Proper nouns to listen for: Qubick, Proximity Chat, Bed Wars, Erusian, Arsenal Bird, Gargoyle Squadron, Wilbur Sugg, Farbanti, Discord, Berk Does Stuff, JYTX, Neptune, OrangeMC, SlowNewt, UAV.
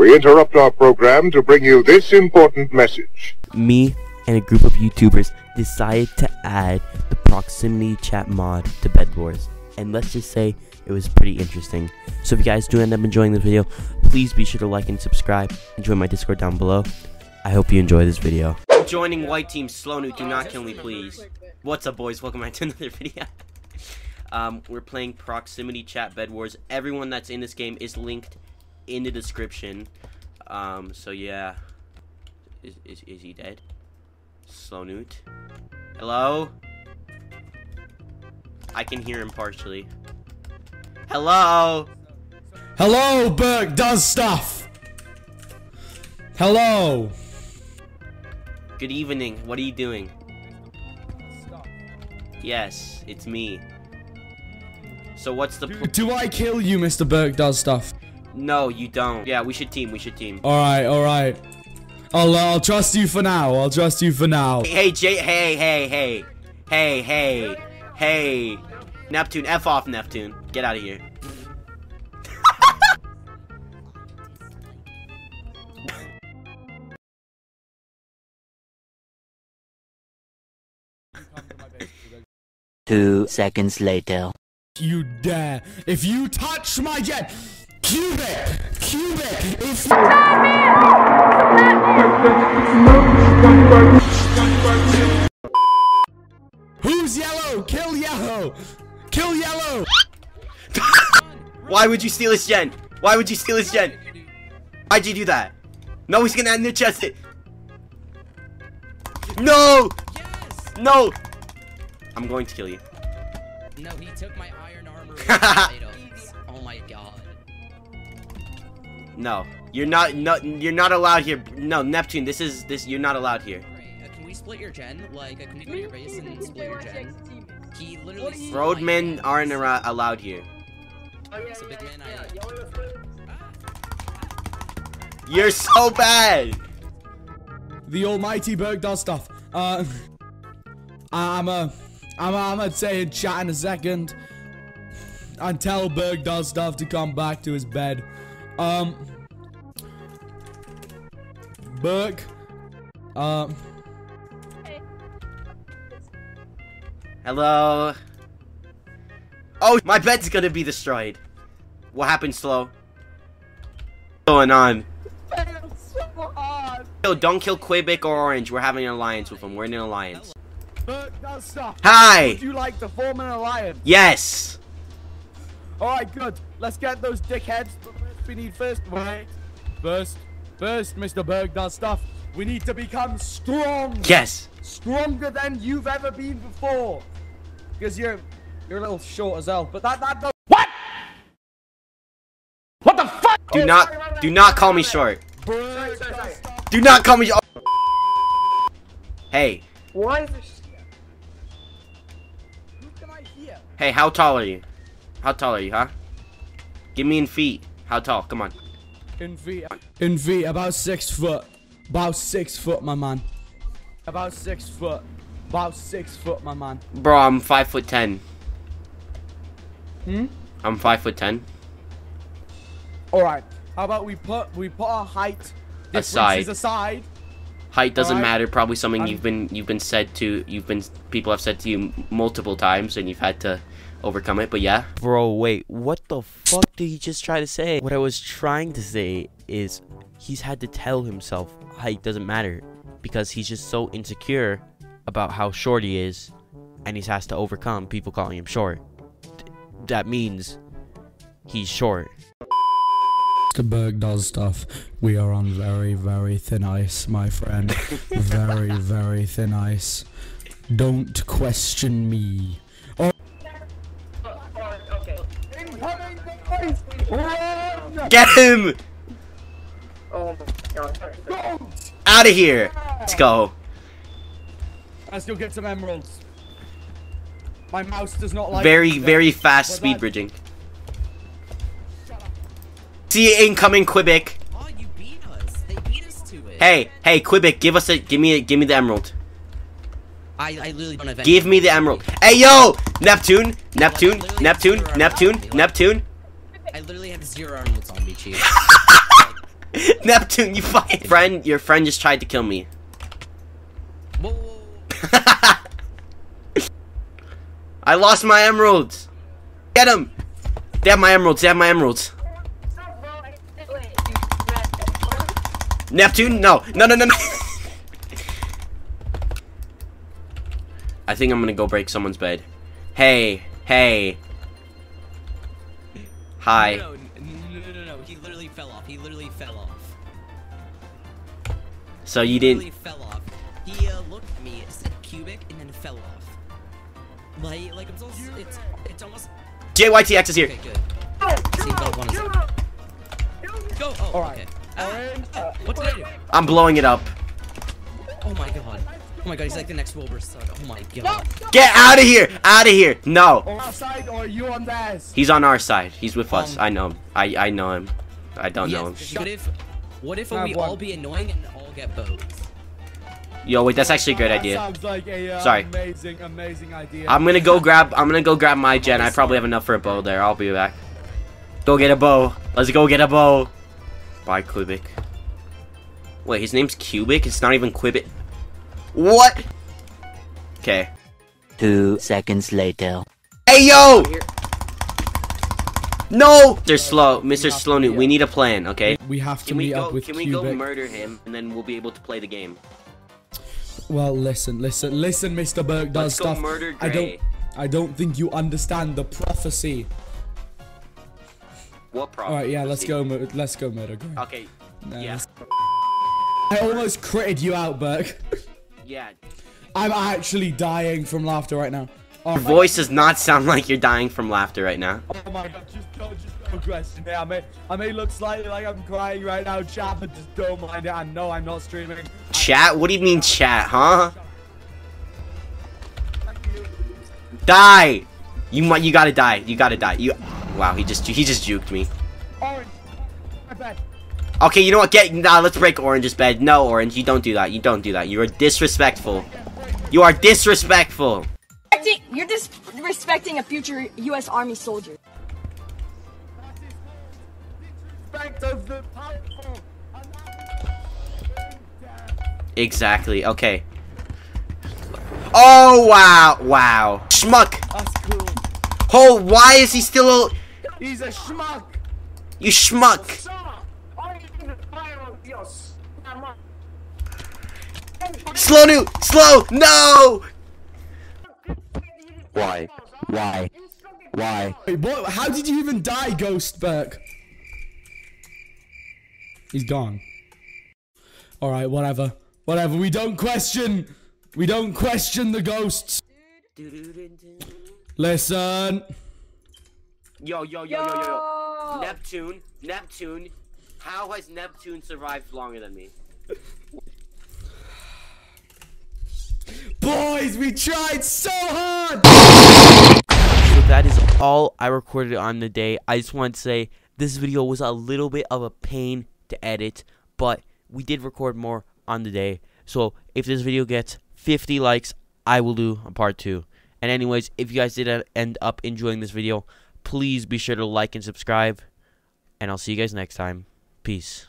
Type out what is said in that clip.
We interrupt our program to bring you this important message. Me and a group of YouTubers decided to add the Proximity Chat mod to Bed Wars, and let's just say it was pretty interesting. So if you guys do end up enjoying this video, please be sure to like and subscribe, and join my Discord down below. I hope you enjoy this video. I'm joining white team SlowNewt, do not kill me please. What's up boys, welcome back to another video. We're playing Proximity Chat Bed Wars. Everyone that's in this game is linked in the description. So yeah, is he dead? SlowNewt, hello? I can hear him partially. Hello? Hello, Berk Does Stuff. Hello. Good evening, what are you doing? Yes, it's me. So what's the do I kill you, Mr. Berk Does Stuff? No, you don't. Yeah, we should team. We should team. All right, all right. I'll trust you for now. I'll trust you for now. Hey, hey, Neptune, F off, Neptune. Get out of here. Two seconds later. You dare? If you touch my jet. Qubick, it's Batman! Who's yellow? Kill yellow! Kill yellow! Why would you steal his gen? Why would you steal his gen? Why'd you do that? No, he's gonna end chest it. No! Yes! No! I'm going to kill you. No, he took my iron armor. Oh my god. No, you're not. No, you're not allowed here. No, Neptune, this is this. You're not allowed here. Can we split your gen? Like, can we split your base and split your gen? He literally. Roadmen aren't allowed here. You're so bad. The almighty Berk Does Stuff. I'ma say in chat in a second, and tell Berk Does Stuff to come back to his bed. Berk. Hello. Oh, my bed's gonna be destroyed. What happened, Slow? What's going on? Yo, don't kill Qubick or Orange. We're having an alliance with him. We're in an alliance. Berk Does Stuff. Hi. Would you like to form an alliance? Yes. All right, good. Let's get those dickheads. We need first, right? First, Mr. Berk Does Stuff. We need to become strong. Yes. Stronger than you've ever been before. Because you're a little short as hell. But that does. What? What the fuck? Do not call me short. Sorry. Do not call me. Oh. Hey. Why is this? Who can I hear? Hey, how tall are you? How tall are you, huh? Give me in feet. How tall? Come on. In feet, about 6 foot. About 6 foot, my man. About 6 foot. About 6 foot, my man. Bro, I'm 5'10". Hmm? I'm 5'10". Alright. How about we put our height aside. Height doesn't matter. Probably something people have said to you multiple times, and you've had to overcome it, but yeah. Bro, wait, what the fuck did he just try to say? What I was trying to say is he's had to tell himself height doesn't matter because he's just so insecure about how short he is, and he has to overcome people calling him short. That means he's short. Mr. Berk Does Stuff, we are on very, very thin ice, my friend. Very, very thin ice. Don't question me. Get him! Oh my god. Out of here! Let's go. Let's go get some emeralds. My mouse does not like very fast speed bridging. See incoming Qubick. Oh, you beat us. They beat us to it. Hey Qubick, give me the emerald. I literally don't have any. Give me the emerald. Hey yo! Neptune. I literally have 0 emeralds on me, chief. Neptune, you fucking friend. Your friend just tried to kill me. I lost my emeralds. Get him. They have my emeralds. They have my emeralds. Neptune, no, no, no, no, no. I think I'm gonna go break someone's bed. Hey, hey. Hi. No, no, no, no. He literally fell off. He literally fell off. So you didn't. He fell off. He looked at me, said Qubick, and then fell off. Like it's almost. It's almost. JYTX is here. Okay, good. Go. Oh, all right. Okay. What did I do? I'm blowing it up. Oh my god. Oh my god, he's like the next Wilbur Sugg. Oh my god. No. Get out of here! Out of here! No! On our side or you on theirs? He's on our side. He's with us. I know him. I know him. I don't know him. What if we all be annoying and all get bows? Yo, wait, that's actually a great idea. Sounds like a, sorry. Amazing idea. I'm gonna go grab my gen. I probably have enough for a bow there. I'll be back. Go get a bow. Let's go get a bow. Bye, Qubick. Wait, his name's Qubick? It's not even Qubick. What? Okay. 2 seconds later. Hey, yo! No! Mr. SlowNewt, we need a plan, okay? We have to meet up with Qubick. Can we go murder him, and then we'll be able to play the game? Well, listen, Mr. Berk Does Stuff. Let's go murder Gray. I don't think you understand the prophecy. What problem? Alright, yeah, let's go murder Gray. Okay, yeah. I almost critted you out, Berk. Yeah. I'm actually dying from laughter right now. Oh, your voice does not sound like you're dying from laughter right now. Oh my god, just don't question me. I may look slightly like I'm crying right now, chat, but just don't mind it. I know I'm not streaming. Chat? What do you mean chat, huh? Die! You gotta die. You gotta die. Wow, he just juked me. Orange, my bed. Okay, you know what? Let's break Orange's bed. No, Orange, you don't do that. You don't do that. You are disrespectful. You are disrespectful. You're disrespecting a future U.S. Army soldier. Exactly. Okay. Oh wow! Wow. Schmuck. That's cool. Oh, why is he still? He's a schmuck. You schmuck. SlowNewt, slow, no. Why? Wait, what? How did you even die, Ghost Berk? He's gone. All right, whatever. We don't question the ghosts. Listen. Yo. Neptune. How has Neptune survived longer than me? Boys, we tried so hard! So that is all I recorded on the day. I just want to say this video was a little bit of a pain to edit, but we did record more on the day. So if this video gets 50 likes, I will do a part 2. And anyways, if you guys did end up enjoying this video, please be sure to like and subscribe. And I'll see you guys next time. Peace.